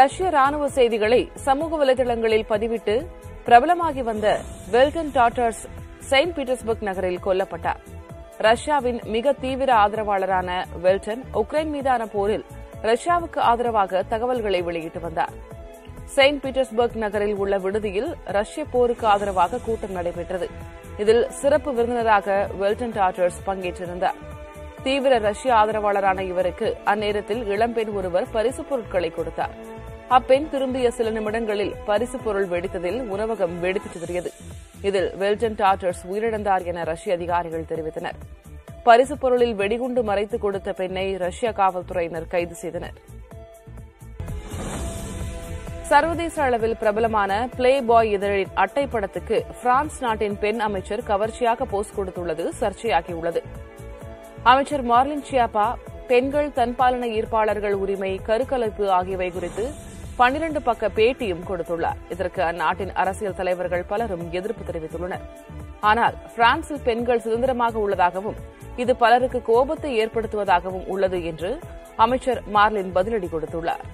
ரஷ்ய ராணுவ செய்திகளை சமூக வலைதளங்களில் பதிவிட்டு பிரபலமாகி வந்த வெல்டன் டாட்டர்ஸ் செயின்ட் பீட்டர்ஸ்பர்க் நகரில் கொல்லப்பட்டார். ரஷ்யாவின் மிக தீவிர ஆதரவாளரான வெல்டன் உக்ரைன் மீதான போரில் ரஷ்யாவுக்கு ஆதரவாக தகவல்களை வெளியிட்டு வந்தார். செயின்ட் பீட்டர்ஸ்பர்க் நகரில் உள்ள விடுதியில் ரஷ்ய போருக்கு ஆதரவாக கூட்டம் நடைபெற்றது. இதில் சிறப்பு விருந்தினராக வெல்டன் டாட்டர்ஸ் பங்கேற்றிருந்தார். தீவிர ரஷ்ய ஆதரவாளரான இவருக்கு அந்நேரத்தில் இளம்பெண் ஒருவர் பரிசுப் பொருட்களை கொடுத்தார். அப்பெண் திரும்பிய சில நிமிடங்களில் பரிசுப் பொருள் வெடித்ததில் உணவகம் வெடித்து சிதறியது. இதில் வெல்டன் டாட்டர்ஸ் உயிரிழந்தார் என ரஷ்ய அதிகாரிகள் தெரிவித்தனர். பரிசுப் பொருளில் வெடிகுண்டு மறைத்து கொடுத்த பெண்ணை ரஷ்ய காவல்துறையினர் கைது செய்தனர். சர்வதேச அளவில் பிரபலமான பிளே பாய் இதழின் அட்டை படத்துக்கு பிரான்ஸ் நாட்டின் பெண் அமைச்சர் கவர்ச்சியாக போஸ் கொடுத்துள்ளது சர்ச்சையாகியுள்ளது. அமைச்சர் மார்லின் சியாப்பா பெண்கள் தன்பாலன ஈர்ப்பாளர்கள் உரிமை, கருக்கலைப்பு ஆகியவை குறித்து 12 பக்க பேட்டியும் கொடுத்துள்ளார். இதற்கு அந்நாட்டின் அரசியல் தலைவர்கள் பலரும் எதிர்ப்பு தெரிவித்துள்ளனர். ஆனால் பிரான்சில் பெண்கள் சுதந்திரமாக உள்ளதாகவும் இது பலருக்கு கோபத்தை ஏற்படுத்துவதாகவும் உள்ளது என்று அமைச்சர் மார்லின் பதிலடி கொடுத்துள்ளார்.